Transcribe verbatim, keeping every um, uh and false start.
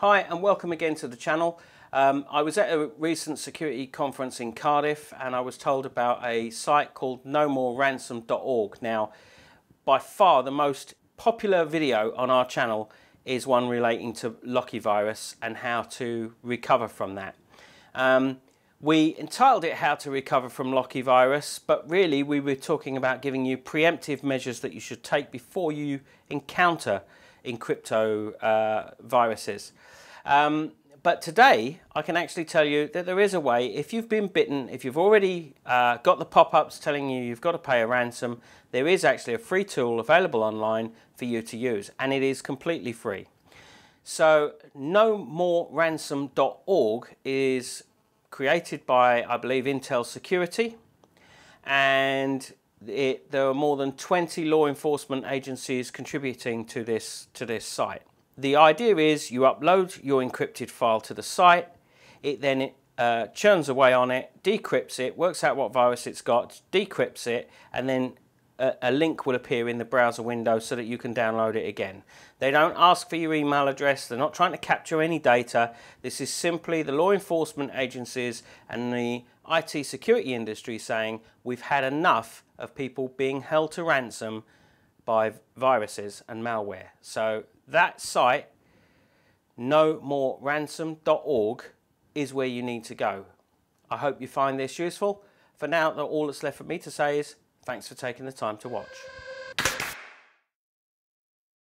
Hi and welcome again to the channel. Um, I was at a recent security conference in Cardiff and I was told about a site called no more ransom dot org. Now, by far the most popular video on our channel is one relating to Locky virus and how to recover from that. Um, we entitled it How to Recover from Locky Virus, but really we were talking about giving you preemptive measures that you should take before you encounter in crypto uh, viruses. Um, but today I can actually tell you that there is a way. If you've been bitten, if you've already uh, got the pop-ups telling you you've got to pay a ransom, there is actually a free tool available online for you to use, and it is completely free. So no more ransom dot org is created by, I believe, Intel Security, and It, there are more than twenty law enforcement agencies contributing to this to this site. The idea is you upload your encrypted file to the site, it then uh, churns away on it, decrypts it, works out what virus it's got, decrypts it, and then a, a link will appear in the browser window so that you can download it again. They don't ask for your email address, they're not trying to capture any data. This is simply the law enforcement agencies and the I T security industry saying we've had enough of people being held to ransom by viruses and malware. So that site, no more ransom dot org, is where you need to go. I hope you find this useful. For now, all that's left for me to say is thanks for taking the time to watch.